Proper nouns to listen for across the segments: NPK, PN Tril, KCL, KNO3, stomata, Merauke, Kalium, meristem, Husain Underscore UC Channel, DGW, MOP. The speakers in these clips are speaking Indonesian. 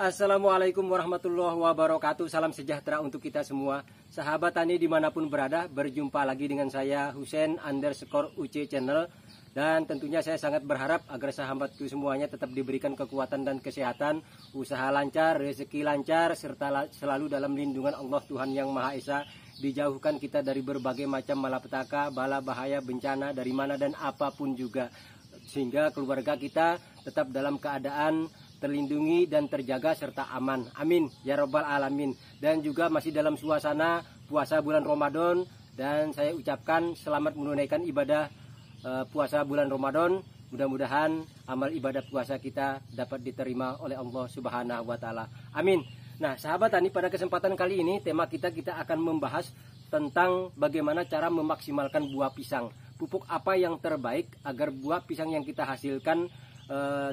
Assalamualaikum warahmatullahi wabarakatuh. Salam sejahtera untuk kita semua. Sahabat Tani dimanapun berada, berjumpa lagi dengan saya Husain Underscore UC Channel. Dan tentunya saya sangat berharap agar sahabatku semuanya tetap diberikan kekuatan dan kesehatan, usaha lancar, rezeki lancar, serta selalu dalam lindungan Allah Tuhan Yang Maha Esa. Dijauhkan kita dari berbagai macam malapetaka, bala bahaya, bencana dari mana dan apapun juga, sehingga keluarga kita tetap dalam keadaan terlindungi dan terjaga serta aman. Amin ya robbal alamin. Dan juga masih dalam suasana puasa bulan Ramadan, dan saya ucapkan selamat menunaikan ibadah puasa bulan Ramadan. Mudah-mudahan amal ibadah puasa kita dapat diterima oleh Allah Subhanahu wa taala. Amin. Nah, sahabat Tani, pada kesempatan kali ini tema kita akan membahas tentang bagaimana cara memaksimalkan buah pisang. Pupuk apa yang terbaik agar buah pisang yang kita hasilkan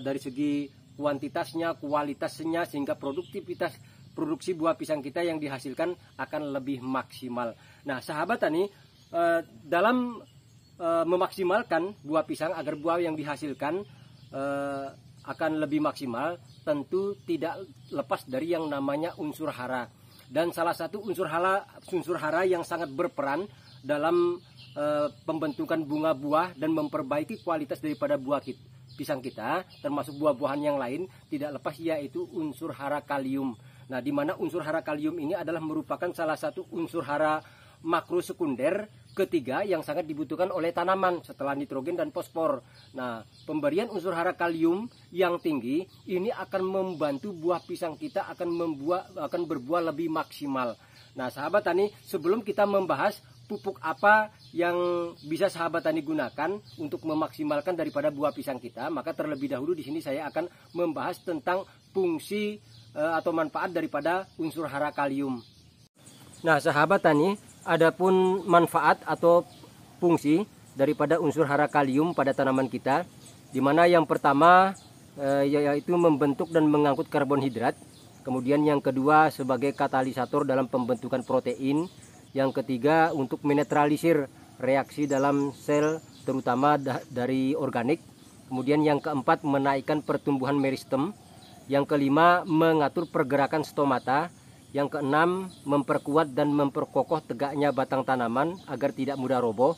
dari segi kuantitasnya, kualitasnya, sehingga produktivitas produksi buah pisang kita yang dihasilkan akan lebih maksimal. Nah, sahabat Tani, dalam memaksimalkan buah pisang agar buah yang dihasilkan akan lebih maksimal, tentu tidak lepas dari yang namanya unsur hara. Dan salah satu unsur hara yang sangat berperan dalam pembentukan bunga buah dan memperbaiki kualitas daripada buah pisang kita, termasuk buah-buahan yang lain, tidak lepas yaitu unsur hara kalium. Nah, di mana unsur hara kalium ini adalah merupakan salah satu unsur hara makro sekunder ketiga yang sangat dibutuhkan oleh tanaman setelah nitrogen dan fosfor. Nah, pemberian unsur hara kalium yang tinggi ini akan membantu buah pisang kita akan berbuah lebih maksimal. Nah, sahabat Tani, sebelum kita membahas pupuk apa yang bisa sahabat Tani gunakan untuk memaksimalkan daripada buah pisang kita, maka terlebih dahulu di sini saya akan membahas tentang fungsi atau manfaat daripada unsur hara kalium. Nah, sahabat Tani, adapun manfaat atau fungsi daripada unsur hara kalium pada tanaman kita, di mana yang pertama yaitu membentuk dan mengangkut karbohidrat, kemudian yang kedua sebagai katalisator dalam pembentukan protein, yang ketiga untuk menetralisir reaksi dalam sel terutama dari organik, kemudian yang keempat menaikkan pertumbuhan meristem, yang kelima mengatur pergerakan stomata, yang keenam memperkuat dan memperkokoh tegaknya batang tanaman agar tidak mudah roboh,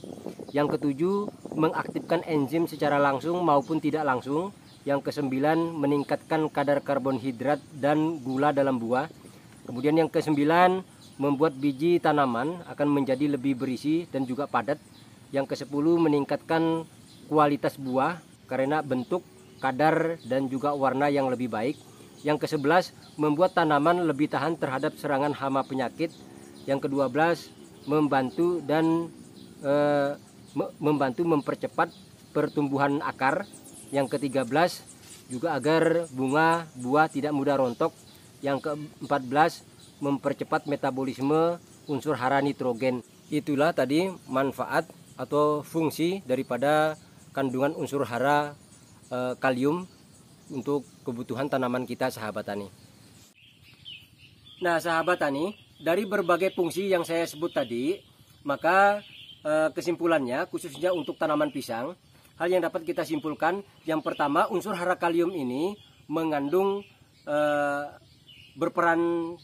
yang ketujuh mengaktifkan enzim secara langsung maupun tidak langsung, yang kesembilan meningkatkan kadar karbohidrat dan gula dalam buah, kemudian yang kesembilan membuat biji tanaman akan menjadi lebih berisi dan juga padat. Yang ke-10 meningkatkan kualitas buah karena bentuk, kadar, dan juga warna yang lebih baik. Yang ke-11 membuat tanaman lebih tahan terhadap serangan hama penyakit. Yang ke-12 membantu dan membantu mempercepat pertumbuhan akar. Yang ke-13 juga agar bunga buah tidak mudah rontok. Yang ke-14 mempercepat metabolisme unsur hara nitrogen. Itulah tadi manfaat atau fungsi daripada kandungan unsur hara kalium untuk kebutuhan tanaman kita, sahabat Tani. Nah, sahabat Tani, dari berbagai fungsi yang saya sebut tadi, maka kesimpulannya khususnya untuk tanaman pisang, hal yang dapat kita simpulkan, yang pertama unsur hara kalium ini mengandung berperan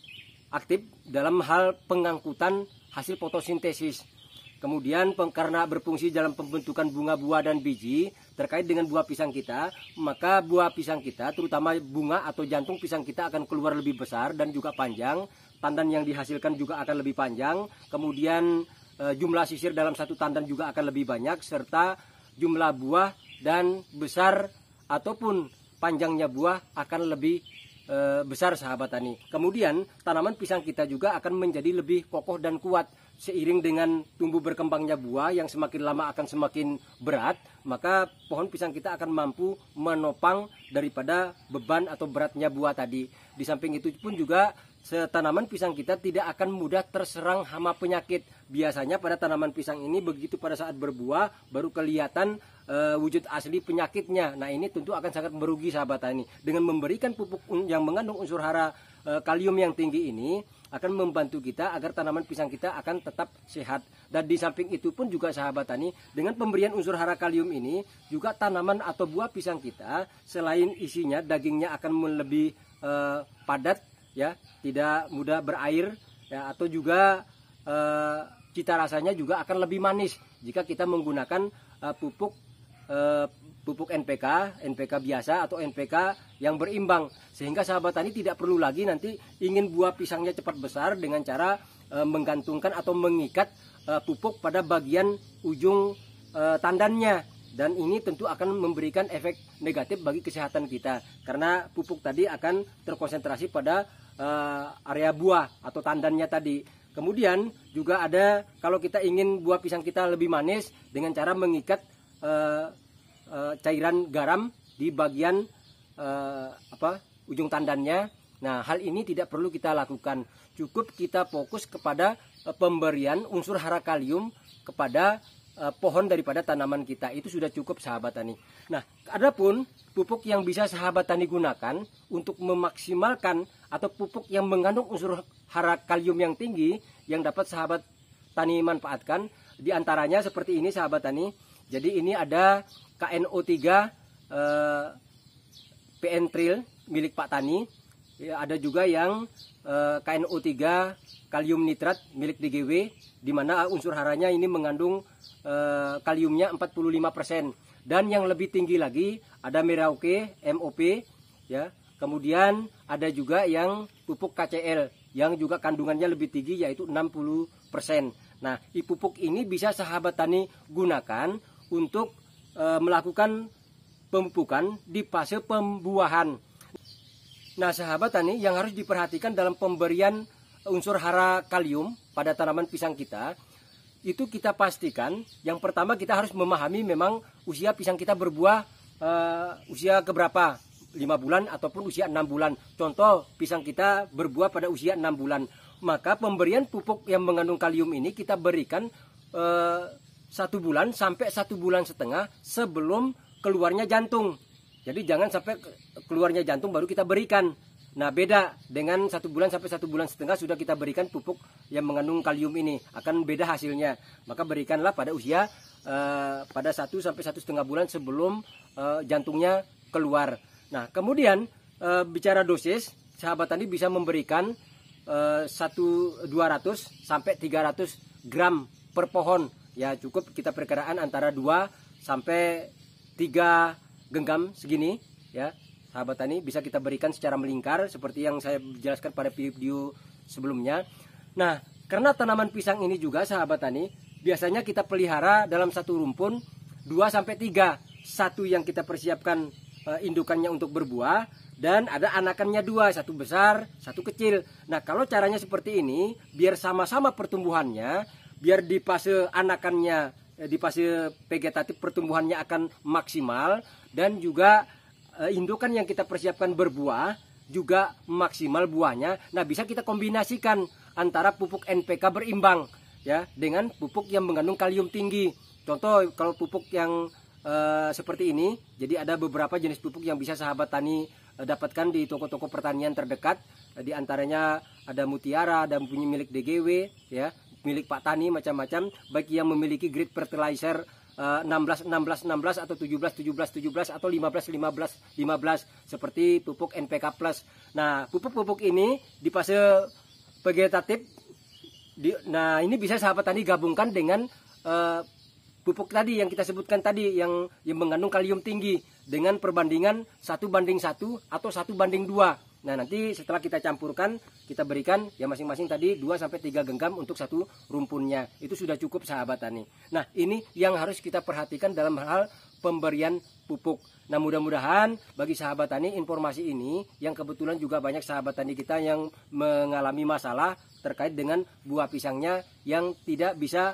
aktif dalam hal pengangkutan hasil fotosintesis. Kemudian karena berfungsi dalam pembentukan bunga buah dan biji terkait dengan buah pisang kita, maka buah pisang kita terutama bunga atau jantung pisang kita akan keluar lebih besar dan juga panjang. Tandan yang dihasilkan juga akan lebih panjang. Kemudian jumlah sisir dalam satu tandan juga akan lebih banyak, serta jumlah buah dan besar ataupun panjangnya buah akan lebih besar, sahabat Tani. Kemudian tanaman pisang kita juga akan menjadi lebih kokoh dan kuat. Seiring dengan tumbuh berkembangnya buah yang semakin lama akan semakin berat, maka pohon pisang kita akan mampu menopang daripada beban atau beratnya buah tadi. Di samping itu pun juga tanaman pisang kita tidak akan mudah terserang hama penyakit. Biasanya pada tanaman pisang ini begitu pada saat berbuah baru kelihatan wujud asli penyakitnya. Nah, ini tentu akan sangat merugi, sahabat Tani. Dengan memberikan pupuk yang mengandung unsur hara kalium yang tinggi ini akan membantu kita agar tanaman pisang kita akan tetap sehat. Dan di samping itu pun juga, sahabat Tani, dengan pemberian unsur hara kalium ini juga tanaman atau buah pisang kita selain isinya dagingnya akan lebih padat ya, tidak mudah berair ya, atau juga cita rasanya juga akan lebih manis jika kita menggunakan pupuk NPK biasa atau NPK yang berimbang, sehingga sahabat tani tidak perlu lagi nanti ingin buah pisangnya cepat besar dengan cara menggantungkan atau mengikat pupuk pada bagian ujung tandannya. Dan ini tentu akan memberikan efek negatif bagi kesehatan kita, karena pupuk tadi akan terkonsentrasi pada area buah atau tandannya tadi. Kemudian juga ada, kalau kita ingin buah pisang kita lebih manis dengan cara mengikat cairan garam di bagian ujung tandannya. Nah, hal ini tidak perlu kita lakukan. Cukup kita fokus kepada pemberian unsur hara kalium kepada pohon daripada tanaman kita, itu sudah cukup sahabat tani. Nah, adapun pupuk yang bisa sahabat tani gunakan untuk memaksimalkan atau pupuk yang mengandung unsur hara kalium yang tinggi yang dapat sahabat tani manfaatkan, diantaranya seperti ini sahabat tani. Jadi ini ada KNO3 PN Tril milik Pak Tani, ya, ada juga yang KNO3 kalium nitrat milik DGW, di mana unsur haranya ini mengandung kaliumnya 45%, dan yang lebih tinggi lagi ada Merauke MOP ya. Kemudian ada juga yang pupuk KCL yang juga kandungannya lebih tinggi, yaitu 60%. Nah, pupuk ini bisa sahabat tani gunakan untuk melakukan pemupukan di fase pembuahan. Nah, sahabat tani, yang harus diperhatikan dalam pemberian unsur hara kalium pada tanaman pisang kita, itu kita pastikan yang pertama kita harus memahami memang usia pisang kita berbuah usia keberapa, 5 bulan ataupun usia 6 bulan. Contoh pisang kita berbuah pada usia 6 bulan, maka pemberian pupuk yang mengandung kalium ini kita berikan 1 bulan sampai 1,5 bulan sebelum keluarnya jantung. Jadi jangan sampai keluarnya jantung baru kita berikan. Nah, beda dengan 1 bulan sampai 1,5 bulan sudah kita berikan pupuk yang mengandung kalium ini, akan beda hasilnya. Maka berikanlah pada usia pada 1 sampai 1,5 bulan sebelum jantungnya keluar. Nah, kemudian bicara dosis, sahabat tani bisa memberikan 200 sampai 300 gram per pohon. Ya, cukup kita perkiraan antara 2 sampai 3 genggam segini ya. Sahabat tani bisa kita berikan secara melingkar seperti yang saya jelaskan pada video sebelumnya. Nah, karena tanaman pisang ini juga sahabat tani biasanya kita pelihara dalam satu rumpun 2 sampai 3. Satu yang kita persiapkan indukannya untuk berbuah, dan ada anakannya 2, satu besar, satu kecil. Nah, kalau caranya seperti ini biar sama-sama pertumbuhannya, biar di fase anakannya, di fase vegetatif pertumbuhannya akan maksimal, dan juga indukan yang kita persiapkan berbuah juga maksimal buahnya. Nah, bisa kita kombinasikan antara pupuk NPK berimbang ya dengan pupuk yang mengandung kalium tinggi. Contoh kalau pupuk yang seperti ini, jadi ada beberapa jenis pupuk yang bisa sahabat tani dapatkan di toko-toko pertanian terdekat. Di antaranya ada Mutiara, ada punya milik DGW ya, milik Pak Tani, macam-macam, baik yang memiliki grade fertilizer 16-16-16 atau 17-17-17 atau 15-15-15 seperti pupuk NPK plus. Nah, pupuk-pupuk ini di fase vegetatif nah ini bisa sahabat tani gabungkan dengan pupuk tadi yang kita sebutkan tadi yang mengandung kalium tinggi dengan perbandingan 1:1 atau 1:2. Nah, nanti setelah kita campurkan, kita berikan ya masing-masing tadi 2 sampai 3 genggam untuk satu rumpunnya. Itu sudah cukup sahabat tani. Nah, ini yang harus kita perhatikan dalam hal pemberian pupuk. Nah, mudah-mudahan bagi sahabat tani informasi ini, yang kebetulan juga banyak sahabat tani kita yang mengalami masalah terkait dengan buah pisangnya yang tidak bisa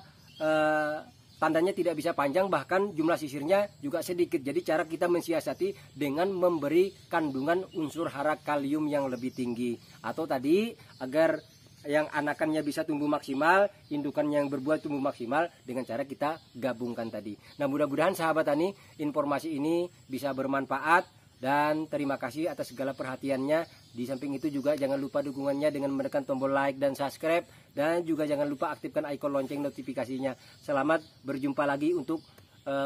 tandanya tidak bisa panjang, bahkan jumlah sisirnya juga sedikit. Jadi cara kita mensiasati dengan memberi kandungan unsur hara kalium yang lebih tinggi. Atau tadi agar yang anakannya bisa tumbuh maksimal, indukan yang berbuah tumbuh maksimal dengan cara kita gabungkan tadi. Nah, mudah-mudahan sahabat tani informasi ini bisa bermanfaat, dan terima kasih atas segala perhatiannya. Di samping itu juga jangan lupa dukungannya dengan menekan tombol like dan subscribe, dan juga jangan lupa aktifkan ikon lonceng notifikasinya. Selamat berjumpa lagi untuk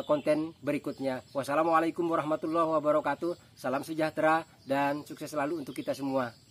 konten berikutnya. Wassalamualaikum warahmatullahi wabarakatuh. Salam sejahtera dan sukses selalu untuk kita semua.